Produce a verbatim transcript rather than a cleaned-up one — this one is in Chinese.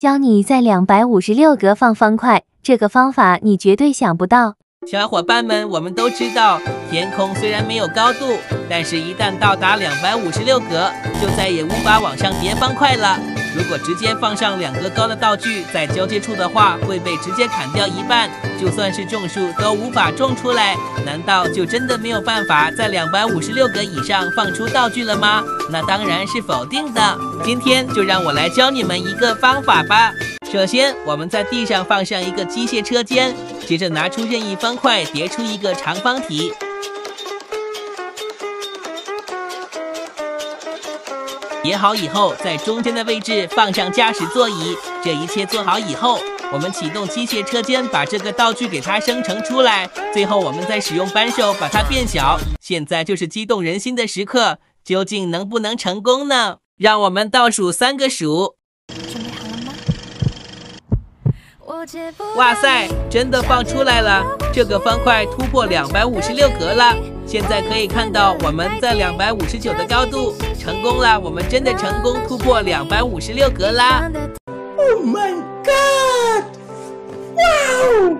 教你在两百五十六格放方块，这个方法你绝对想不到。小伙伴们，我们都知道，天空虽然没有高度，但是一旦到达两百五十六格，就再也无法往上叠方块了。如果直接放上两格高的道具在交界处的话，会被直接砍掉一半，就算是种树都无法种出来。难道就真的没有办法在两百五十六格以上放出道具了吗？那当然是否定的。今天就让我来教你们一个方法吧。首先，我们在地上放上一个机械车间，接着拿出任意方块叠出一个长方体。叠好以后，在中间的位置放上驾驶座椅。这一切做好以后，我们启动机械车间，把这个道具给它生成出来。最后，我们再使用扳手把它变小。现在就是激动人心的时刻，究竟能不能成功呢？让我们倒数三个数。 哇塞，真的放出来了！这个方块突破两百五十六格了。现在可以看到，我们在两百五十九的高度成功了。我们真的成功突破两百五十六格啦 ！Oh my god！ 哇哦！